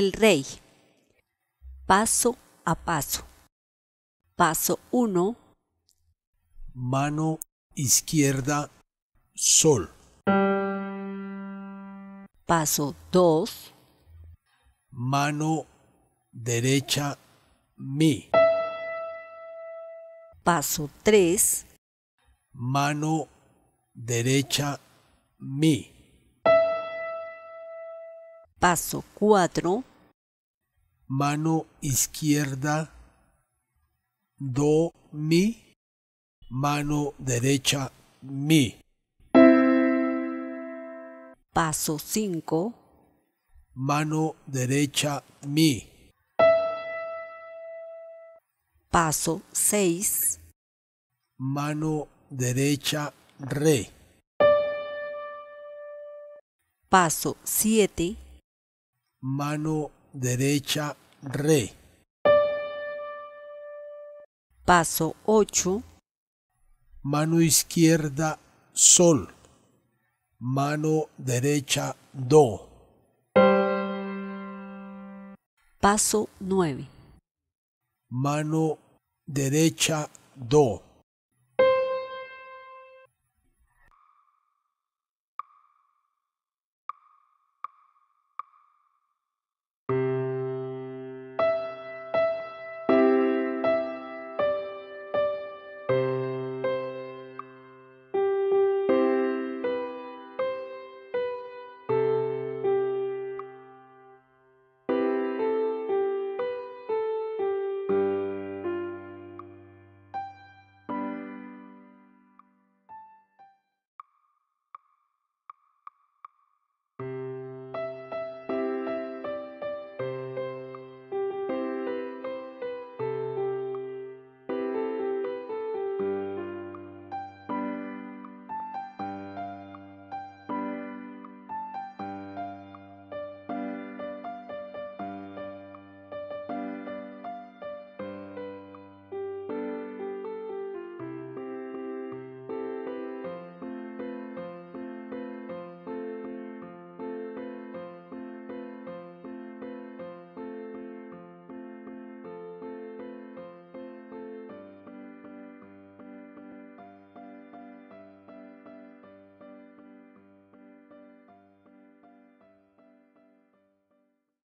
El Rey. Paso a paso. Paso 1. Mano izquierda, sol. Paso 2. Mano derecha, mi. Paso 3. Mano derecha, mi. Paso 4. Mano izquierda, do, mi. Mano derecha, mi. Paso 5. Mano derecha, mi. Paso 6. Mano derecha, re. Paso 7. Mano derecha, re. Paso 8. Mano izquierda, sol. Mano derecha, do. Paso 9. Mano derecha, do.